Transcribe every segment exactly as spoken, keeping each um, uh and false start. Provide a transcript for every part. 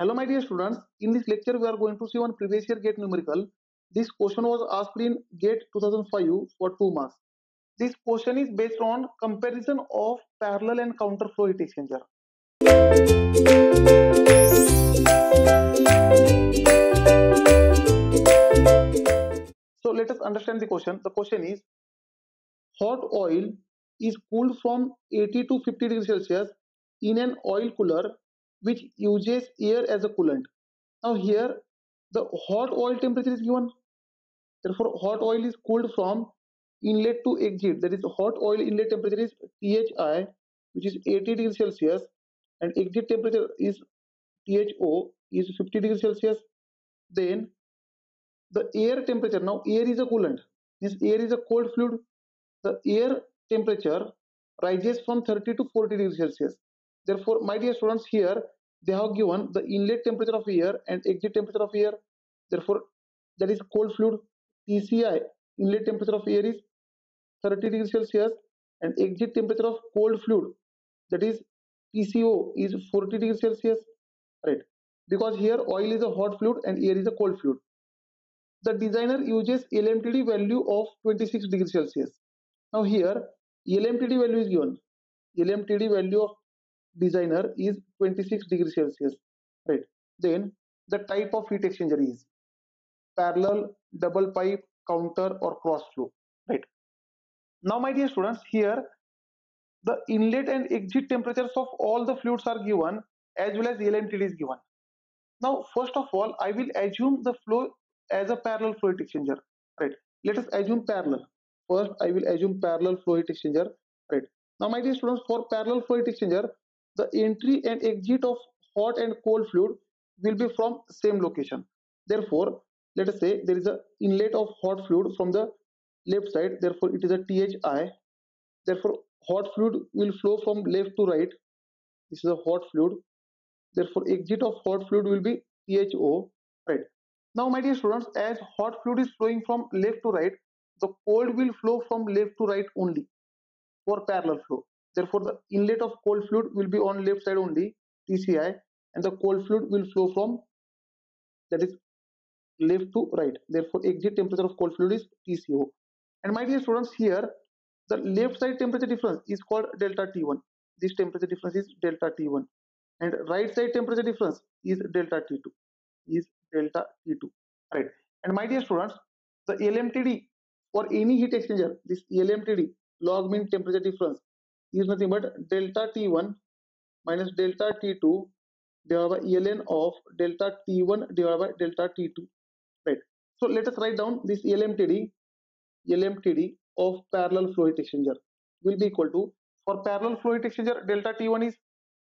Hello my dear students, in this lecture we are going to see one previous year GATE numerical. This question was asked in GATE two thousand five for two marks. This question is based on comparison of parallel and counter flow heat exchanger. So let us understand the question. The question is, hot oil is cooled from eighty to fifty degrees Celsius in an oil cooler which uses air as a coolant. Now here the hot oil temperature is given. Therefore hot oil is cooled from inlet to exit. That is, hot oil inlet temperature is T H I, which is eighty degrees Celsius, and exit temperature is T H O, is fifty degrees Celsius. Then the air temperature, now air is a coolant, means air is a cold fluid. The air temperature rises from thirty to forty degrees Celsius. Therefore, my dear students, here they have given the inlet temperature of air and exit temperature of air. Therefore, that is cold fluid. T C I, inlet temperature of air, is thirty degrees Celsius, and exit temperature of cold fluid, that is P C O, is forty degrees Celsius, right? Because here oil is a hot fluid and air is a cold fluid. The designer uses L M T D value of twenty-six degrees Celsius. Now here L M T D value is given. L M T D value of designer is twenty-six degrees Celsius, right? Then the type of heat exchanger is parallel, double pipe, counter or cross flow, right? Now my dear students, here the inlet and exit temperatures of all the fluids are given, as well as L M T D is given. Now first of all, I will assume the flow as a parallel flow heat exchanger, right? Let us assume parallel. First I will assume parallel flow heat exchanger, right? Now my dear students, for parallel flow heat exchanger, the entry and exit of hot and cold fluid will be from same location. Therefore, let us say there is an inlet of hot fluid from the left side. Therefore, it is a T H I. Therefore, hot fluid will flow from left to right. This is a hot fluid. Therefore, exit of hot fluid will be T H O. Right. Now, my dear students, as hot fluid is flowing from left to right, the cold will flow from left to right only for parallel flow. Therefore, the inlet of cold fluid will be on left side only, T C I, and the cold fluid will flow from, that is, left to right. Therefore, exit temperature of cold fluid is T C O. And my dear students, here the left side temperature difference is called delta T one. This temperature difference is delta T one, and right side temperature difference is delta T two. Is delta T two, right? And my dear students, the L M T D for any heat exchanger, this L M T D, log mean temperature difference, is nothing but delta T one minus delta T two divided by ln of delta T one divided by delta T two, right? So let us write down this L M T D. L M T D of parallel flow heat exchanger will be equal to, for parallel flow heat exchanger, delta T one is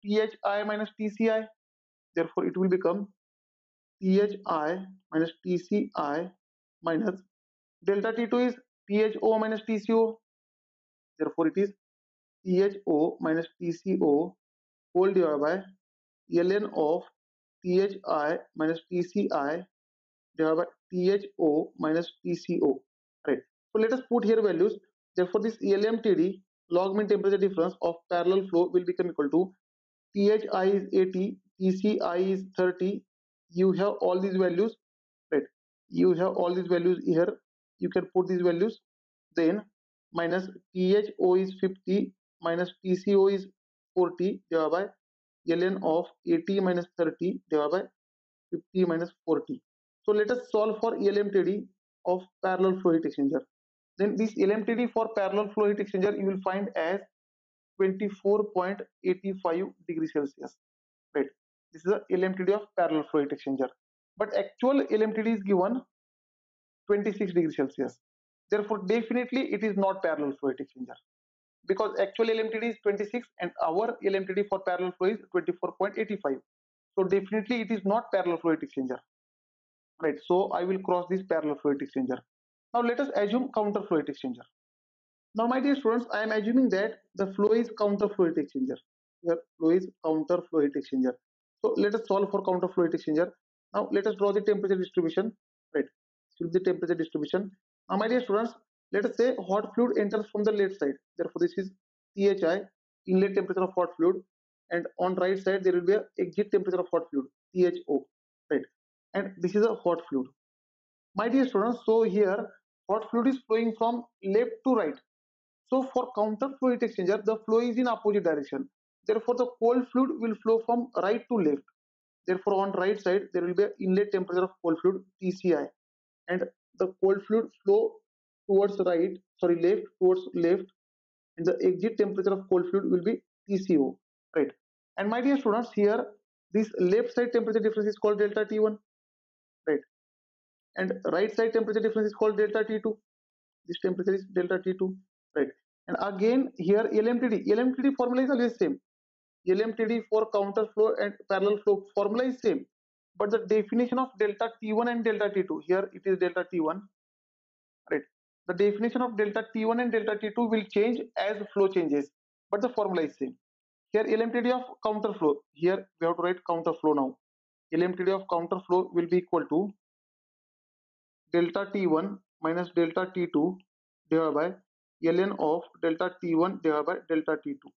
T H I minus T C I. Therefore, it will become T H I minus T C I minus delta T two is T H O minus T C O. Therefore, it is T H O minus T C O whole divided by ln of T H I minus T C I divided by T H O minus T C O, right? So let us put here values. Therefore, this L M T D, log mean temperature difference of parallel flow, will become equal to T H I is eighty, T C I is thirty. You have all these values, right? You have all these values here. You can put these values. Then minus T H O is fifty minus T C O is forty divided by ln of eighty minus thirty divided by fifty minus forty. So let us solve for L M T D of parallel flow heat exchanger. Then this L M T D for parallel flow heat exchanger you will find as twenty-four point eight five degrees Celsius, right? This is the L M T D of parallel flow heat exchanger, but actual L M T D is given twenty-six degrees Celsius. Therefore, definitely it is not parallel flow heat exchanger, because actual L M T D is twenty-six and our L M T D for parallel flow is twenty-four point eight five. So definitely it is not parallel flow heat exchanger, right? So I will cross this parallel flow heat exchanger. Now let us assume counter flow heat exchanger. Now my dear students, I am assuming that the flow is counter flow heat exchanger. Here flow is counter flow heat exchanger. So let us solve for counter flow heat exchanger. Now let us draw the temperature distribution, right? This will be the temperature distribution. Now my dear students, let us say hot fluid enters from the left side. Therefore, this is T H I, inlet temperature of hot fluid, and on right side there will be an exit temperature of hot fluid. T H O, right? And this is a hot fluid. My dear students, so here hot fluid is flowing from left to right. So for counter flow heat exchanger, the flow is in opposite direction. Therefore, the cold fluid will flow from right to left. Therefore, on right side, there will be an inlet temperature of cold fluid T C I. And the cold fluid flow towards right, sorry, left towards left. And the exit temperature of cold fluid will be T C O, right? And my dear students, here, this left side temperature difference is called delta T one, right? And right side temperature difference is called delta T two. This temperature is delta T two, right? And again, here L M T D, L M T D formula is always same. L M T D for counter flow and parallel flow formula is same. But the definition of delta T one and delta T two, here it is delta T one, right? The definition of delta T one and delta T two will change as flow changes, but the formula is same. Here L M T D of counter flow, here we have to write counter flow now. L M T D of counter flow will be equal to delta T one minus delta T two divided by ln of delta T one divided by delta T two.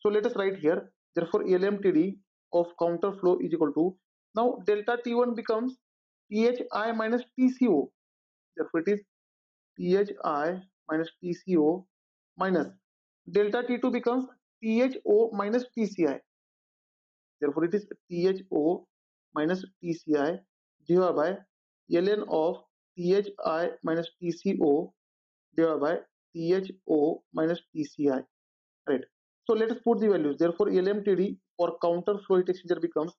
So let us write here, therefore L M T D of counter flow is equal to, now delta T one becomes T H I minus T C O, therefore it is T H I minus T C O minus delta T two becomes T H O minus T C I, therefore it is T H O minus T C I divided by ln of T H I minus T C O divided by T H O minus T C I, right? So let us put the values. Therefore L M T D for counter flow heat exchanger becomes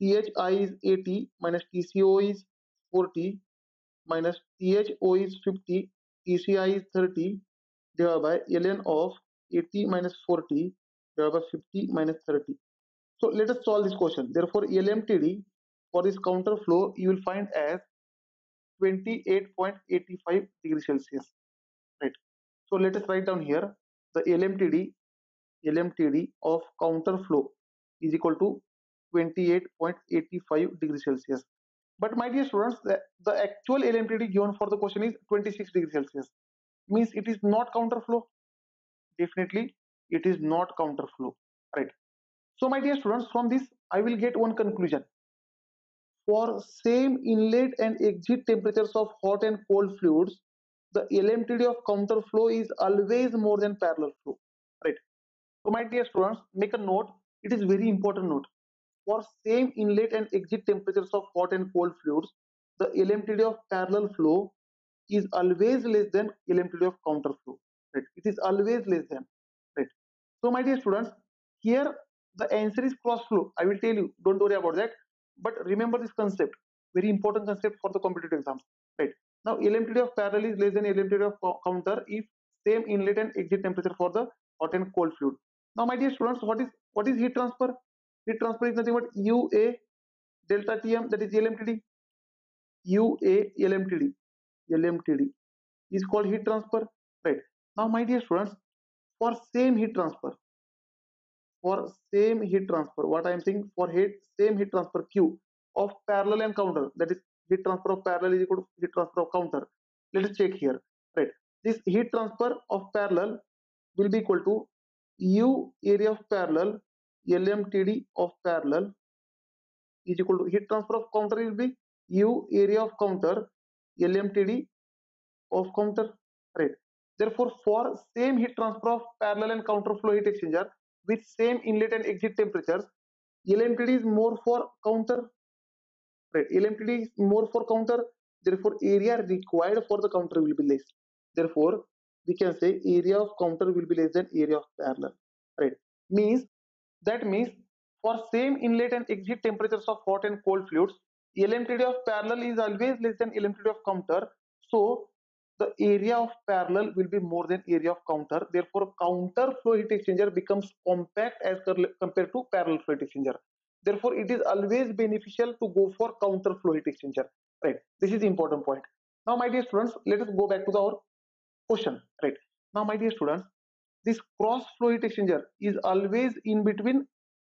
T H I is eighty minus T C O is forty minus T H O is fifty, T C I is thirty divided by ln of eighty minus forty divided by fifty minus thirty. So let us solve this question. Therefore L M T D for this counter flow you will find as twenty-eight point eight five degrees Celsius, right? So let us write down here the L M T D L M T D of counter flow is equal to twenty-eight point eight five degrees Celsius. But my dear students, the, the actual L M T D given for the question is twenty-six degrees Celsius. Means it is not counter flow. Definitely, it is not counter flow, right? So my dear students, from this, I will get one conclusion. For same inlet and exit temperatures of hot and cold fluids, the L M T D of counter flow is always more than parallel flow, right? So my dear students, make a note, it is very important note. For same inlet and exit temperatures of hot and cold fluids, the L M T D of parallel flow is always less than L M T D of counter flow, right? It is always less than, right? So my dear students, here the answer is cross flow. I will tell you, don't worry about that. But remember this concept, very important concept for the competitive exams, right? Now L M T D of parallel is less than L M T D of counter if same inlet and exit temperature for the hot and cold fluid. Now, my dear students, what is what is heat transfer? Heat transfer is nothing but U A delta T M, that is L M T D. U A L M T D L M T D is called heat transfer, right? Now, my dear students, for same heat transfer, for same heat transfer, what I am saying, for heat same heat transfer Q of parallel and counter, that is heat transfer of parallel is equal to heat transfer of counter. Let us check here, right? This heat transfer of parallel will be equal to U area of parallel L M T D of parallel is equal to heat transfer of counter will be U area of counter L M T D of counter, right? Therefore, for same heat transfer of parallel and counter flow heat exchanger with same inlet and exit temperatures, L M T D is more for counter, right? L M T D is more for counter, therefore area required for the counter will be less. Therefore, we can say area of counter will be less than area of parallel, right? Means, that means for same inlet and exit temperatures of hot and cold fluids, L M T D of parallel is always less than L M T D of counter. So, the area of parallel will be more than area of counter. Therefore, counter flow heat exchanger becomes compact as compared to parallel flow heat exchanger. Therefore, it is always beneficial to go for counter flow heat exchanger, right? This is the important point. Now, my dear students, let us go back to our question, right? Now, my dear students, this cross flow heat exchanger is always in between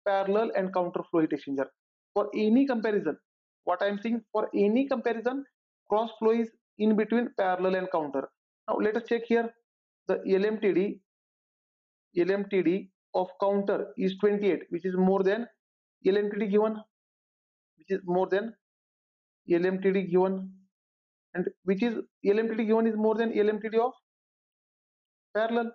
parallel and counter flow heat exchanger. For any comparison, what I am saying, for any comparison, cross flow is in between parallel and counter. Now, let us check here. The L M T D L M T D of counter is twenty-eight, which is more than L M T D given. which is more than L M T D given, and which is L M T D given is more than L M T D of parallel,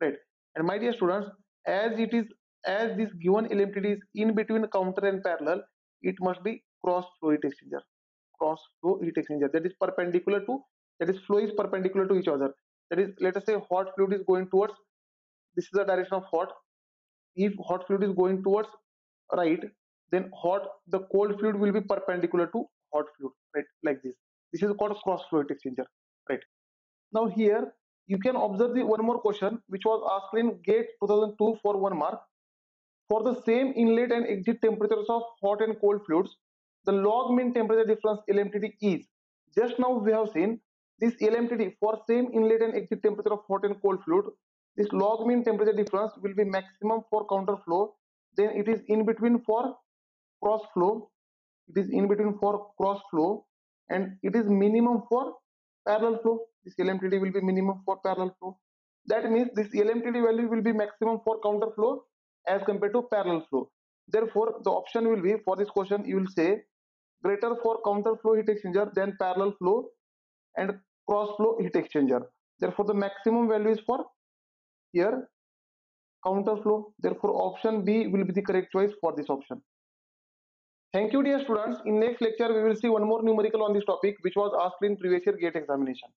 right? And my dear students, as it is, as this given L M T D is in between counter and parallel, it must be cross flow heat exchanger, cross flow heat exchanger, that is perpendicular to, that is flow is perpendicular to each other. That is, let us say hot fluid is going towards, this is the direction of hot. If hot fluid is going towards right, then hot, the cold fluid will be perpendicular to hot fluid, right, like this. This is called cross flow heat exchanger, right? Now here you can observe the one more question which was asked in GATE two thousand two for one mark. For the same inlet and exit temperatures of hot and cold fluids, the log mean temperature difference L M T D is. Just now we have seen this L M T D for same inlet and exit temperature of hot and cold fluid. This log mean temperature difference will be maximum for counter flow. Then it is in between for cross flow. It is in between for cross flow, and it is minimum for parallel flow. This L M T D will be minimum for parallel flow. That means this L M T D value will be maximum for counter flow as compared to parallel flow. Therefore, the option will be, for this question you will say greater for counter flow heat exchanger than parallel flow and cross flow heat exchanger. Therefore, the maximum value is for here counter flow. Therefore, option B will be the correct choice for this option. Thank you, dear students. In next lecture we will see one more numerical on this topic which was asked in previous year GATE examination.